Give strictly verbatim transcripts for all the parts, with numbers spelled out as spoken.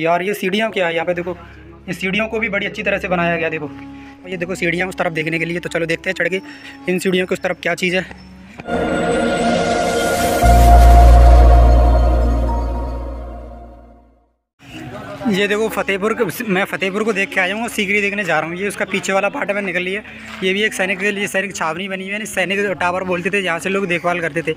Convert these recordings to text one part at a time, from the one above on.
यार ये सीढ़ियाँ क्या है यहाँ पे, देखो ये सीढ़ियों को भी बड़ी अच्छी तरह से बनाया गया। देखो ये देखो सीढ़ियाँ उस तरफ देखने के लिए, तो चलो देखते हैं चढ़ के इन सीढ़ियों की उस तरफ क्या चीज़ है। ये देखो फतेहपुर, मैं फतेहपुर को देख के आया हूँ, सीकरी देखने जा रहा हूँ। ये उसका पीछे वाला पार्ट मैंने निकल लिया। ये भी एक सैनिक के लिए सैनिक छावनी बनी हुई है, सैनिक टावर बोलते थे, जहाँ से लोग देखभाल करते थे।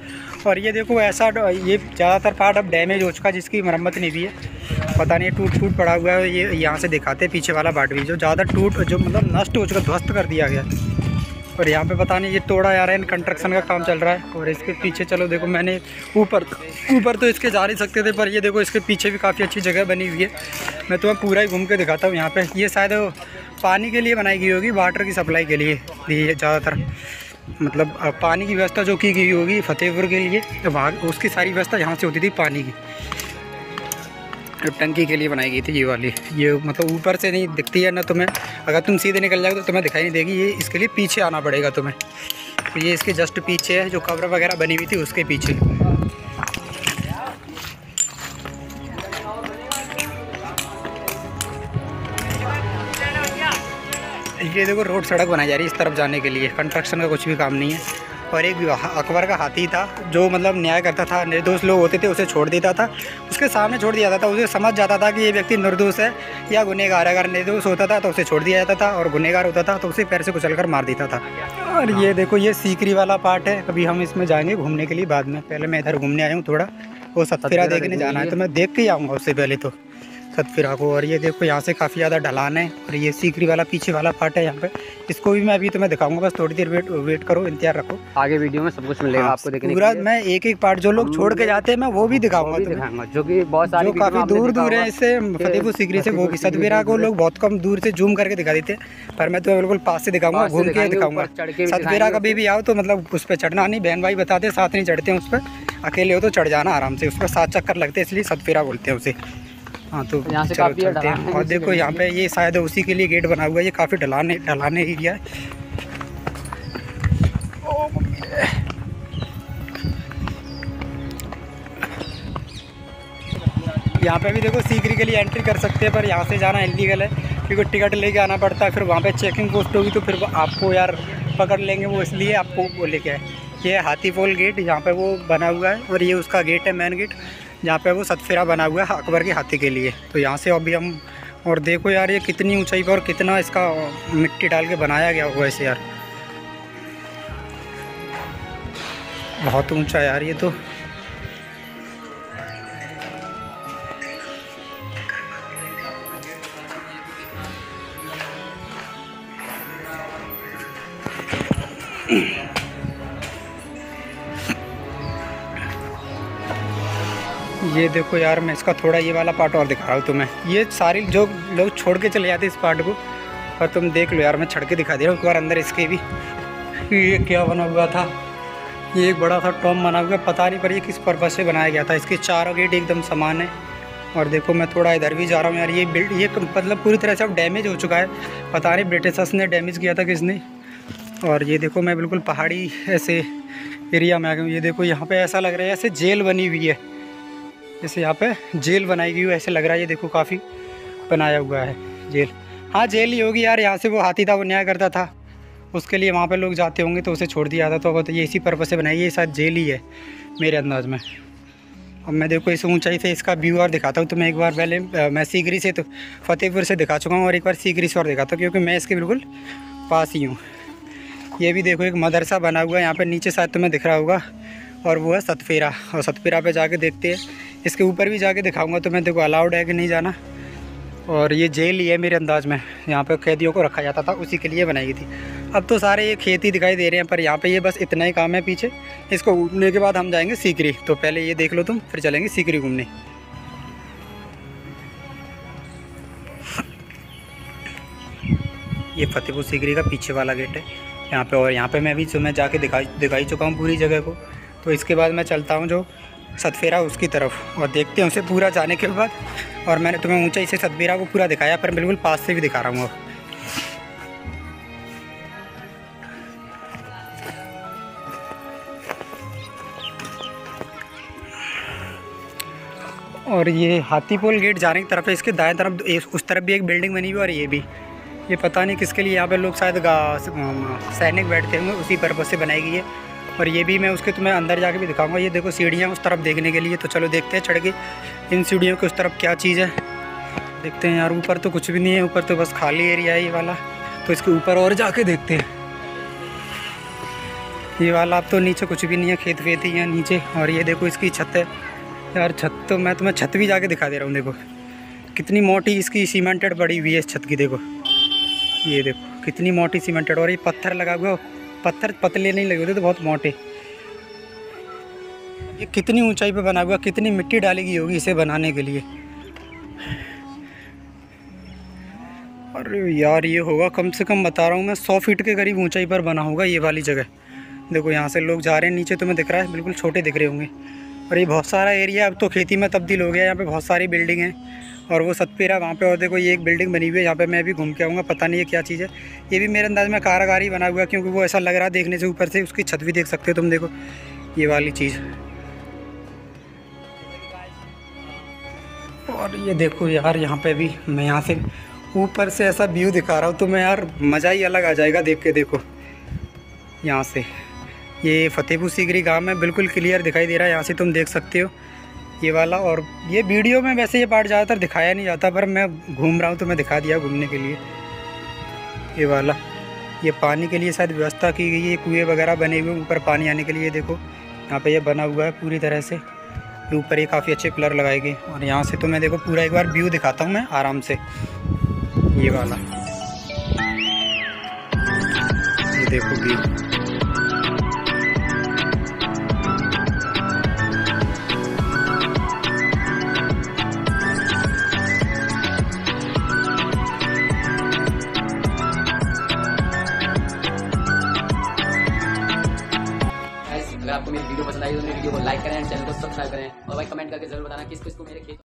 और ये देखो ऐसा, ये ज़्यादातर पार्ट अब डैमेज हो चुका, जिसकी मरम्मत नहीं हुई है, पता नहीं टूट फूट पड़ा हुआ है। ये यहाँ से दिखाते पीछे वाला पार्ट भी, जो ज़्यादा टूट जो मतलब नष्ट हो चुका, ध्वस्त कर दिया गया। और यहाँ पे पता नहीं ये तोड़ा जा रहा है, कंस्ट्रक्शन का काम चल रहा है। और इसके पीछे चलो देखो, मैंने ऊपर ऊपर तो इसके जा नहीं सकते थे, पर ये देखो इसके पीछे भी काफ़ी अच्छी जगह बनी हुई है। मैं तुम्हें पूरा ही घूम के दिखाता हूँ। यहाँ पे ये शायद पानी के लिए बनाई गई होगी, वाटर की सप्लाई के लिए, ज़्यादातर मतलब पानी की व्यवस्था जो की गई होगी फतेहपुर के लिए, वहाँ उसकी सारी व्यवस्था यहाँ से होती थी पानी की, टंकी के लिए बनाई गई थी ये वाली। ये मतलब ऊपर से नहीं दिखती है ना तुम्हें, अगर तुम सीधे निकल जाओगे तो तुम्हें दिखाई नहीं देगी। ये इसके लिए पीछे आना पड़ेगा तुम्हें। तो ये इसके जस्ट पीछे है, जो कब्र वगैरह बनी हुई थी उसके पीछे। ये देखो रोड सड़क बनाई जा रही है इस तरफ जाने के लिए, कंस्ट्रक्शन का कुछ भी काम नहीं है। और एक अकबर का हाथी था, जो मतलब न्याय करता था, निर्दोष लोग होते थे उसे छोड़ देता था, उसके सामने छोड़ दिया जाता था। उसे समझ जाता था कि ये व्यक्ति निर्दोष है या गुनहगार। अगर निर्दोष होता था तो उसे छोड़ दिया जाता था, और गुनहगार होता था तो उसे पैर से कुचलकर मार देता था। और ये देखो ये सीकरी वाला पार्ट है, कभी हम इसमें जाएंगे घूमने के लिए बाद में। पहले मैं इधर घूमने आया हूँ, थोड़ा वो सतफिरा देखने जाना है, तो मैं देख के ही आऊँगा उससे पहले तो सतफिरा को। और ये देखो यहाँ से काफ़ी ज़्यादा ढलान है। और ये सीकरी वाला पीछे वाला पार्ट है, यहाँ पे इसको भी मैं अभी तुम्हें दिखाऊंगा। बस थोड़ी देर वेट वेट करो, इंतजार रखो, आगे वीडियो में सब कुछ मिलेगा आपको देखने पूरा। मैं एक एक पार्ट जो लोग छोड़ के जाते हैं मैं वो भी दिखाऊंगा दिखाऊंगा जो कि बहुत सारे काफ़ी दूर दूर है इससे, फतेहपुर सीकरी से। वो सतफिरा को लोग बहुत कम दूर से जूम करके दिखा देते हैं, पर मैं तुम्हें बिल्कुल पास से दिखाऊंगा, घूम के दिखाऊंगा। सतफिरा कभी भी आओ तो मतलब उस पर चढ़ना नहीं, बहन भाई बताते साथ नहीं चढ़ते हैं उस पर, अकेले हो तो चढ़ जाना आराम से। उस पर सात चक्कर लगते हैं, इसलिए सतफिरा बोलते हैं उसे। हाँ तो यहाँ से काफ़ी चलते हैं। और देखो यहाँ पे ये शायद उसी के लिए गेट बना हुआ है। ये काफ़ी ढलाने ढलाने एरिया है। यहाँ पे भी देखो सीकरी के लिए एंट्री कर सकते हैं, पर यहाँ से जाना इलीगल है, क्योंकि टिकट लेके आना पड़ता है। फिर वहाँ पे चेकिंग पोस्ट होगी तो फिर आपको यार पकड़ लेंगे वो, इसलिए आपको वो लेके आए। ये हाथी पोल गेट यहाँ पे वो बना हुआ है, और ये उसका गेट है मेन गेट, जहाँ पे वो सतफिरा बना हुआ है अकबर के हाथी के लिए। तो यहाँ से अभी हम, और देखो यार ये कितनी ऊंचाई पर और कितना इसका मिट्टी डाल के बनाया गया हुआ है इसे, यार बहुत ऊंचा यार ये तो। ये देखो यार, मैं इसका थोड़ा ये वाला पार्ट और दिखा रहा हूँ तुम्हें। ये सारे जो लोग छोड़ के चले जाते इस पार्ट को, और तुम देख लो यार, मैं छड़ के दिखा दे रहा हूँ एक बार अंदर इसके भी। ये क्या बना हुआ था, ये एक बड़ा सा टॉम बना हुआ, पता नहीं पर ये किस पर्पज से बनाया गया था। इसके चारों गेट एकदम समान है। और देखो मैं थोड़ा इधर भी जा रहा हूँ यार। ये बिल्ड ये मतलब पूरी तरह से अब डैमेज हो चुका है, पता नहीं ब्रिटिशर्स ने डैमेज किया था किसने। और ये देखो मैं बिल्कुल पहाड़ी ऐसे एरिया में आ गया हूँ। ये देखो यहाँ पर ऐसा लग रहा है ऐसे जेल बनी हुई है, जैसे यहाँ पे जेल बनाई गई हो ऐसे लग रहा है। ये देखो काफ़ी बनाया हुआ है जेल, हाँ जेल ही होगी यार। यहाँ से वो हाथी था, वो न्याय करता था, उसके लिए वहाँ पे लोग जाते होंगे तो उसे छोड़ दिया था। तो अब तो ये इसी पर्पज़ से बनाई है, ये शायद जेल ही है मेरे अंदाज में। अब मैं देखो इस ऊंचाई से इसका व्यू और दिखाता हूँ तुम्हें। तो एक बार पहले मैं सीकरी से तो फतेहपुर से दिखा चुका हूँ, और एक बार सीकरी से और दिखाता हूँ, क्योंकि मैं इसके बिल्कुल पास ही हूँ। ये भी देखो एक मदरसा बना हुआ है यहाँ पर, नीचे शायद तुम्हें दिख रहा होगा, और वो है सतफिरा। और सतफिरा पे जाके देखते हैं, इसके ऊपर भी जाके दिखाऊंगा तो मैं देखो अलाउड है कि नहीं जाना। और ये जेल ही है मेरे अंदाज में, यहाँ पे कैदियों को रखा जाता था, उसी के लिए बनाई गई थी। अब तो सारे ये खेती दिखाई दे रहे हैं, पर यहाँ पे ये बस इतना ही काम है पीछे। इसको घूमने के बाद हम जाएंगे सीकरी, तो पहले ये देख लो तुम, फिर चलेंगे सीकरी घूमने। ये फतेहपुर सीकरी का पीछे वाला गेट है यहाँ पे। और यहाँ पे मैं भी मैं जाके दिखा दिखाई चुका हूँ पूरी जगह को। तो इसके बाद मैं चलता हूँ जो सतफिरा उसकी तरफ, और देखते हैं उसे पूरा जाने के बाद। और मैंने तुम्हें ऊंचाई से सतफिरा को पूरा दिखाया, पर बिल्कुल पास से भी दिखा रहा हूँ। और ये हाथीपोल गेट जाने की तरफ है, इसके दाएं तरफ उस तरफ भी एक बिल्डिंग बनी हुई और ये भी, ये पता नहीं किसके लिए, यहाँ पे लोग शायद सैनिक बैठते होंगे उसी पर्पज़ से बनाई गई है। और ये भी मैं उसके तुम्हें अंदर जाके भी दिखाऊंगा। ये देखो सीढ़ियाँ उस तरफ देखने के लिए, तो चलो देखते हैं चढ़ के इन सीढ़ियों के उस तरफ क्या चीज़ है, देखते हैं। यार ऊपर तो कुछ भी नहीं है, ऊपर तो बस खाली एरिया है ये वाला, तो इसके ऊपर और जाके देखते हैं। ये वाला अब तो नीचे कुछ भी नहीं है, खेत वेत ही है नीचे। और ये देखो इसकी छत है यार, छत तो मैं तुम्हें छत भी जाके दिखा दे रहा हूँ। देखो कितनी मोटी इसकी सीमेंटेड पड़ी हुई है इस छत की, देखो ये देखो कितनी मोटी सीमेंटेड। और ये पत्थर लगा हुआ, पत्थर पतले नहीं लगे होते तो बहुत मोटे। ये कितनी ऊंचाई पे बना हुआ, कितनी मिट्टी डाली गई होगी इसे बनाने के लिए। अरे यार ये होगा कम से कम, बता रहा हूँ मैं, सौ फीट के करीब ऊंचाई पर बना होगा ये वाली जगह। देखो यहाँ से लोग जा रहे हैं नीचे, तुम्हें दिख रहा है, बिल्कुल छोटे दिख रहे होंगे। और ये बहुत सारा एरिया अब तो खेती में तब्दील हो गया, यहाँ पे बहुत सारी बिल्डिंग है और वो सतपेरा वहाँ पे। और देखो ये एक बिल्डिंग बनी हुई है, यहाँ पे मैं भी घूम के आऊँगा, पता नहीं है क्या चीज़ है। ये भी मेरे अंदाज में कारागारी बना हुआ है, क्योंकि वो ऐसा लग रहा है देखने से, ऊपर से उसकी छत भी देख सकते हो तुम। देखो ये वाली चीज़, और ये देखो यार यहाँ पर भी मैं यहाँ से ऊपर से ऐसा व्यू दिखा रहा हूँ तुम्हें, यार मज़ा ही अलग आ जाएगा देख के। देखो यहाँ से ये फतेहपुर सीकरी गांव में बिल्कुल क्लियर दिखाई दे रहा है, यहाँ से तुम देख सकते हो ये वाला। और ये वीडियो में वैसे ये पार्ट ज़्यादातर दिखाया नहीं जाता, पर मैं घूम रहा हूँ तो मैं दिखा दिया घूमने के लिए। ये वाला, ये पानी के लिए शायद व्यवस्था की गई है, कुएँ वगैरह बने हुए ऊपर पानी आने के लिए। देखो यहाँ पे ये बना हुआ है पूरी तरह से, ऊपर ये काफ़ी अच्छे पिलर लगाए गए। और यहाँ से तो मैं देखो पूरा एक बार व्यू दिखाता हूँ मैं आराम से, ये वाला ये देखो व्यू। अगर आपको मेरी वीडियो पसंद आई तो मेरी वीडियो को लाइक करें, चैनल को सब्सक्राइब करें और भाई कमेंट करके जरूर बताना किस किस को मेरे खेत